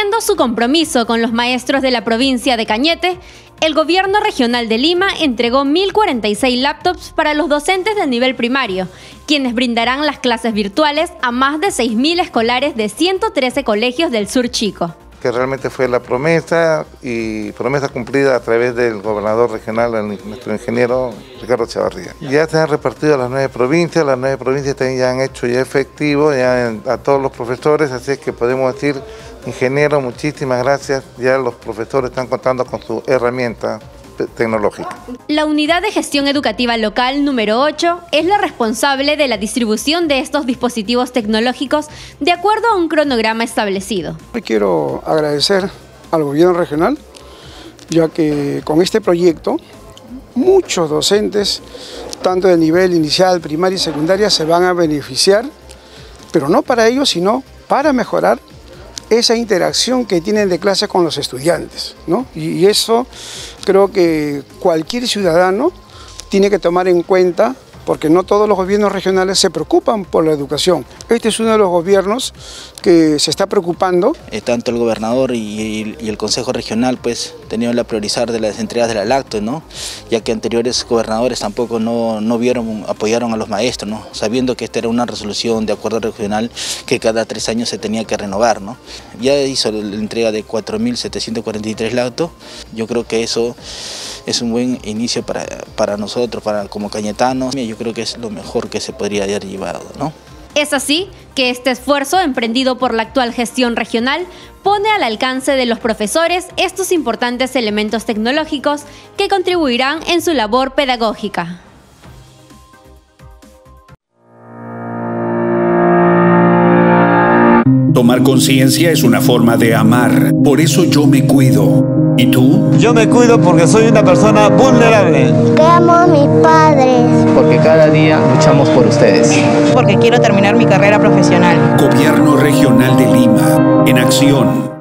Reconociendo su compromiso con los maestros de la provincia de Cañete, el Gobierno Regional de Lima entregó 1.046 laptops para los docentes de nivel primario, quienes brindarán las clases virtuales a más de 6.000 escolares de 113 colegios del sur chico. Que realmente fue la promesa, y promesa cumplida a través del gobernador regional, nuestro ingeniero Ricardo Chavarría. Ya se han repartido a las nueve provincias también ya han hecho ya efectivo ya a todos los profesores, así que podemos decir, ingeniero, muchísimas gracias, ya los profesores están contando con su herramienta tecnológica. La Unidad de Gestión Educativa Local número 8 es la responsable de la distribución de estos dispositivos tecnológicos de acuerdo a un cronograma establecido. Quiero agradecer al Gobierno Regional, ya que con este proyecto muchos docentes, tanto de nivel inicial, primaria y secundaria, se van a beneficiar, pero no para ellos, sino para mejorar esa interacción que tienen de clase con los estudiantes, ¿no? Y eso creo que cualquier ciudadano tiene que tomar en cuenta, porque no todos los gobiernos regionales se preocupan por la educación. Este es uno de los gobiernos que se está preocupando. Tanto el gobernador y el Consejo Regional pues tenían la priorizar de las entregas de la lacto, ¿no? Ya que anteriores gobernadores tampoco apoyaron a los maestros, ¿no? Sabiendo que esta era una resolución de acuerdo regional que cada 3 años se tenía que renovar, ¿no? Ya hizo la entrega de 4.743 lacto. Yo creo que eso es un buen inicio para nosotros, como cañetanos. Yo creo que es lo mejor que se podría haber llevado, ¿no? Es así que este esfuerzo emprendido por la actual gestión regional pone al alcance de los profesores estos importantes elementos tecnológicos que contribuirán en su labor pedagógica. Tomar conciencia es una forma de amar, por eso yo me cuido. ¿Y tú? Yo me cuido porque soy una persona vulnerable. Porque amo a mis padres. Porque cada día luchamos por ustedes. Porque quiero terminar mi carrera profesional. Gobierno Regional de Lima, en acción.